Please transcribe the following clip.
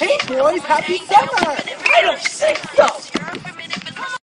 Hey boys, happy summer! I don't sing